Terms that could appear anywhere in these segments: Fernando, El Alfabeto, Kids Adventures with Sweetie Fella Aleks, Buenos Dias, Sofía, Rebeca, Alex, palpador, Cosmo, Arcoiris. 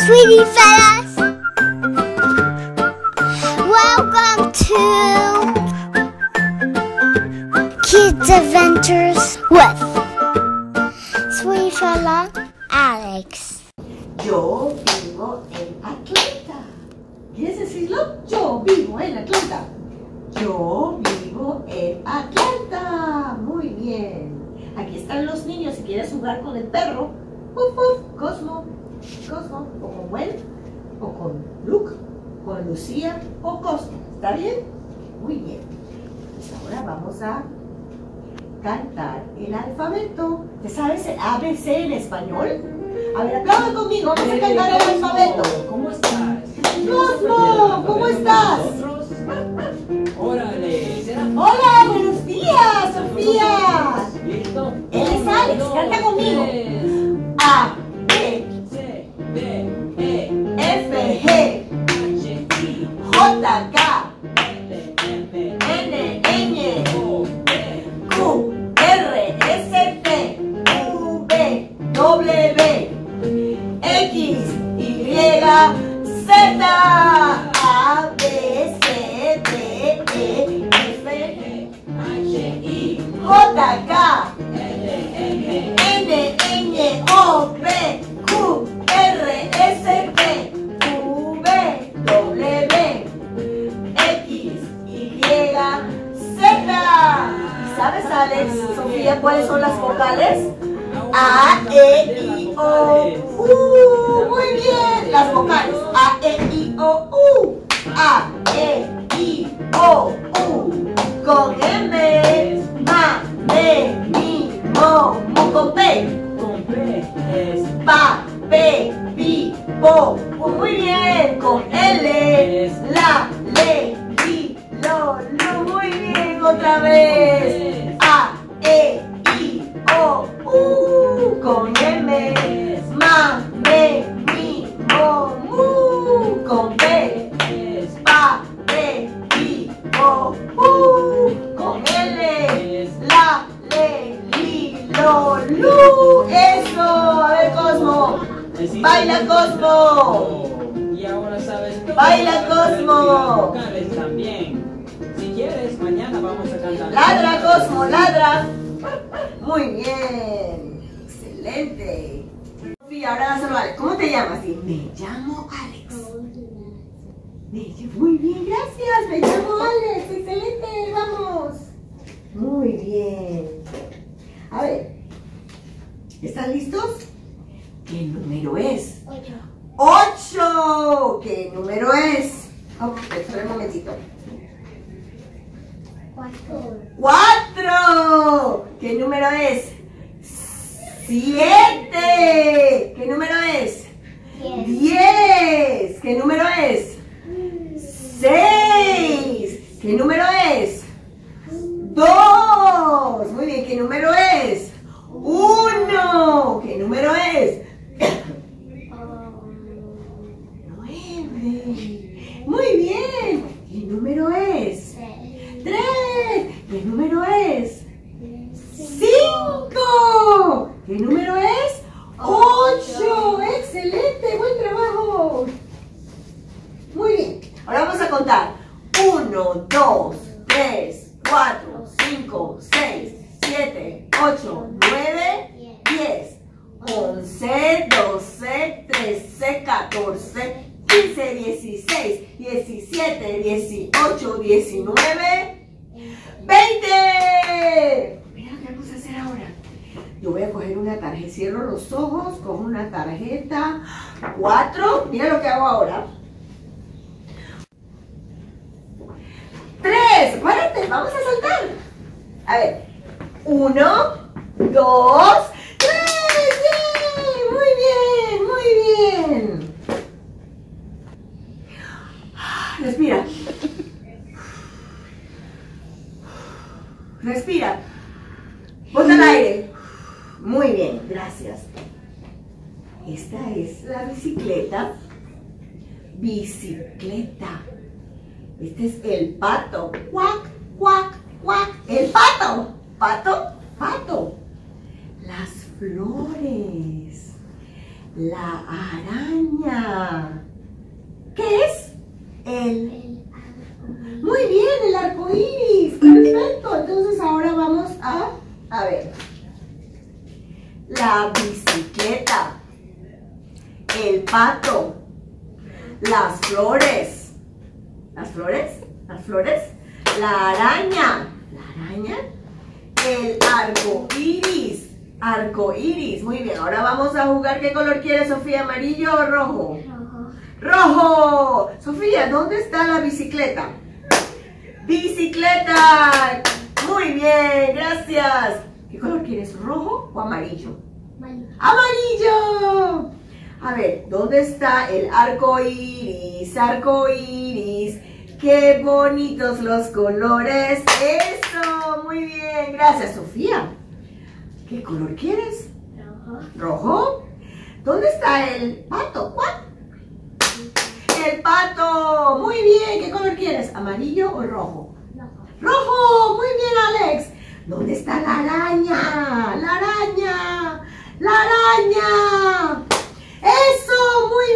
Sweetie Fellas! Welcome to Kids Adventures with Sweetie Fella Aleks. Yo vivo en Atlanta. Yes, decirlo. Yo vivo en Atlanta. Yo vivo en Atlanta. Muy bien. Aquí están los niños. Si quieres jugar con el perro, uf, uf, Cosmo, o con Gwen, o con Luke, con Lucía, o Cosmo. ¿Está bien? Muy bien. Pues ahora vamos a cantar el alfabeto. ¿Te sabes el ABC en español? A ver, aplaudan conmigo, vamos a cantar el alfabeto. ¿Cómo estás? ¡Cosmo! ¿Cómo estás? ¡Órale! ¡Hola! ¡Buenos días, Sofía! Él es Alex, canta conmigo. A, B, C, D, E, F, G, H, I, J, K, L, M, N, Ñ, O, P, Q, R, S, T, U, V, W, X, Y, Z. A, B, C, D, E, F, G, H, I, J, K, ¿sabes, Alex, Sofía, cuáles son las vocales? A, E, I, O, U. Muy bien. Las vocales. A, E, I, O, U. A, E, I, O, U. Con M. Ma, me, mi, mo, mu. Con P. Con P. Pa, pe, pi, po. Muy bien. Con L. La, le, li, lo, lu. Muy bien. Otra vez. Con M, ma, me, mi, mo, mu. Con P, pa, pe, pi, po, pu. Con L, la, le, li, lo, lu. Eso, el Cosmo. Baila, Cosmo. Y ahora sabes todo. Baila, Cosmo. También. Si quieres, mañana vamos a cantar. Ladra, Cosmo, ladra. Muy bien. Excelente. Y ahora hazlo, Alex. ¿Cómo te llamas? Sí, me llamo Alex. Muy bien, gracias. Me llamo Alex. Excelente, vamos. Muy bien. A ver, ¿están listos? ¿Qué número es? 8. ¿Qué número es? Ok, espera un momentito. 4. ¿Qué número es? 7. ¿Qué número es? 10. ¿Qué número es? 6. ¿Qué número es? 2. Muy bien, ¿qué número es? 1. ¿Qué número es? 9. Muy bien. ¿Qué número es? 3. ¿Qué número es? 5. ¿Qué número es? 8. ¡Excelente! ¡Buen trabajo! Muy bien. Ahora vamos a contar. 1, 2, 3, 4, 5, 6, 7, 8, 9, 10, 11, 12, 13, 14, 15, 16, 17, 18, 19, 20. Mira lo que vamos a hacer ahora. Yo voy a coger una tarjeta, cierro los ojos, cojo una tarjeta, 4, mira lo que hago ahora. 3, párate, vamos a saltar. A ver, 1, 2, 3, muy bien, muy bien. Respira. Respira. Bota el aire. Muy bien, gracias. Esta es la bicicleta. Bicicleta. Este es el pato. Cuac, cuac, cuac. El pato. Pato, pato. Las flores. La araña. ¿Qué es? El arcoíris. Muy bien, el arcoíris. Perfecto. Entonces ahora vamos a ver. La bicicleta. El pato. Las flores. ¿Las flores? ¿Las flores? La araña. ¿La araña? El arcoíris. Arcoíris. Muy bien. Ahora vamos a jugar. ¿Qué color quiere, Sofía? ¿Amarillo o rojo? ¡Rojo! Sofía, ¿dónde está la bicicleta? ¡Bicicleta! Muy bien, gracias. ¿Qué color quieres? ¿Rojo o amarillo? Amarillo. ¡Amarillo! A ver, ¿dónde está el arcoíris? Arcoíris. ¡Qué bonitos los colores! ¡Eso! Muy bien, gracias, Sofía. ¿Qué color quieres? Rojo. ¿Rojo? ¿Dónde está el pato? ¿Cuál? El pato, muy bien. ¿Qué color quieres? ¿Amarillo o rojo? Rojo. ¡Rojo! Muy bien, Alex. ¿Dónde está la araña? ¡La araña! ¡La araña! ¡Eso! ¡Muy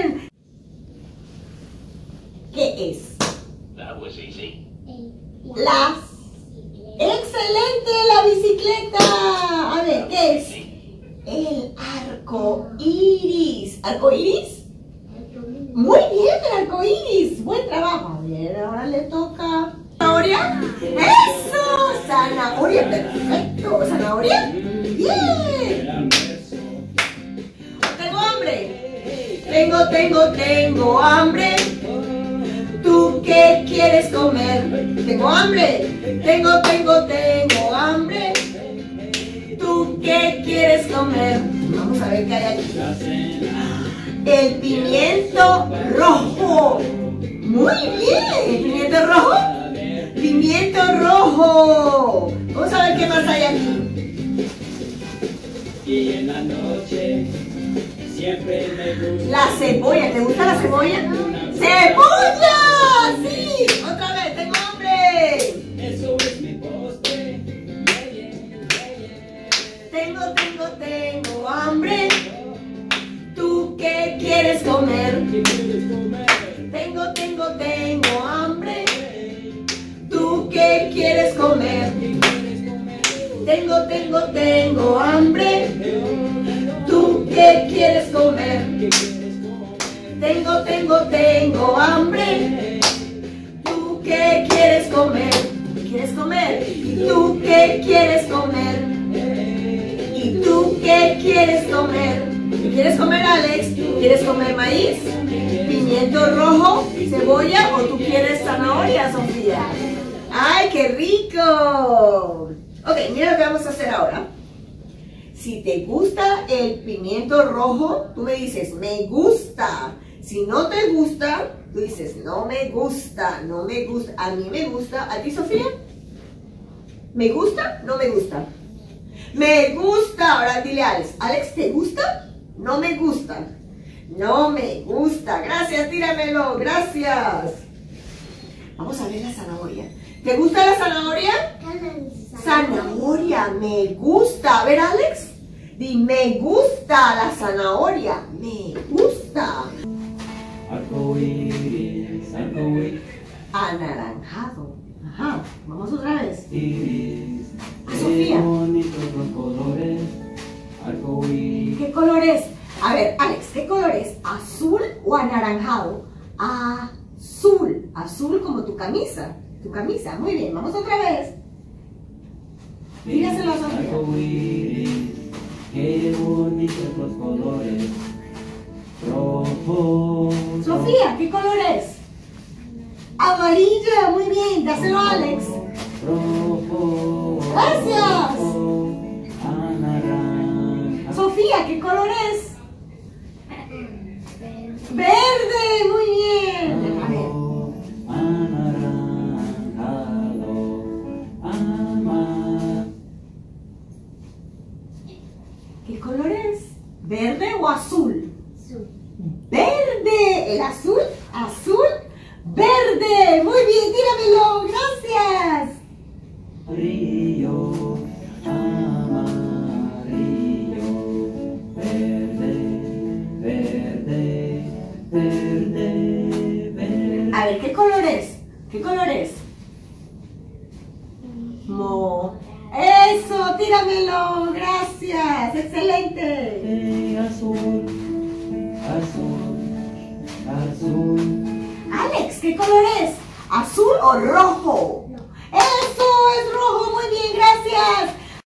bien! ¿Qué es? That was easy. La bicicleta. ¡Excelente! ¡La bicicleta! A ver, ¿qué es? El arcoíris. ¿Arcoíris? Muy bien, el arcoíris. Buen trabajo. A ver, ahora le toca. ¿Zanahoria? ¡Eso! ¡Zanahoria! ¡Perfecto! ¿Zanahoria? ¡Bien! ¡Tengo hambre! Tengo hambre. ¿Tú qué quieres comer? ¡Tengo hambre! Tengo hambre. ¿Tú qué quieres comer? Vamos a ver qué hay aquí. El pimiento rojo. Muy bien. ¿Pimiento rojo? Pimiento rojo. Vamos a ver qué más hay aquí. Y en la noche siempre me gusta. La cebolla. ¿Te gusta la cebolla? ¡Cebolla! ¡Sí! Otra vez. Tengo hambre. Eso es mi postre. Tengo hambre. ¿Qué quieres comer? Tengo hambre. ¿Tú qué quieres comer? Tengo hambre. ¿Tú qué quieres comer? Tengo hambre. ¿Tú qué quieres comer? ¿Quieres comer? ¿Tú qué quieres comer? ¿Y tú qué quieres comer? ¿Quieres comer, Alex? ¿Quieres comer maíz? ¿Pimiento rojo? ¿Cebolla? ¿O tú quieres zanahoria, Sofía? ¡Ay, qué rico! Ok, mira lo que vamos a hacer ahora. Si te gusta el pimiento rojo, tú me dices, me gusta. Si no te gusta, tú dices, no me gusta, no me gusta. A mí me gusta. ¿A ti, Sofía? ¿Me gusta? No me gusta. Me gusta. Ahora dile a Alex. ¿Alex, te gusta? No me gusta. No me gusta. Gracias, tíramelo. Gracias. Vamos a ver la zanahoria. ¿Te gusta la zanahoria? Zanahoria. Me gusta. A ver, Alex. Di, me gusta la zanahoria. Me gusta. Anaranjado. Ajá. Vamos otra vez. A Sofía. ¿Qué color es? A ver, Alex, ¿qué color es? ¿Azul o anaranjado? Azul. Azul como tu camisa. Tu camisa. Muy bien, vamos otra vez. Dígaselo a Sofía. Qué bonitos los colores. Rojo. Sofía, ¿qué color es? Amarillo. Muy bien, dáselo a Alex. Rojo. Gracias. Sofía, ¿qué color es? Verde. Verde, muy bien. A ver. ¿Qué color es? ¿Verde o azul? Azul. Verde. ¿El azul? Azul. Verde. Muy bien, tíramelo. Gracias. Río. Verde. ¿Qué color es? Mo. ¡Eso! ¡Tíramelo! ¡Gracias! ¡Excelente! Azul, azul, azul. Alex, ¿qué color es? ¿Azul o rojo? No. ¡Eso! ¡Es rojo! ¡Muy bien! ¡Gracias!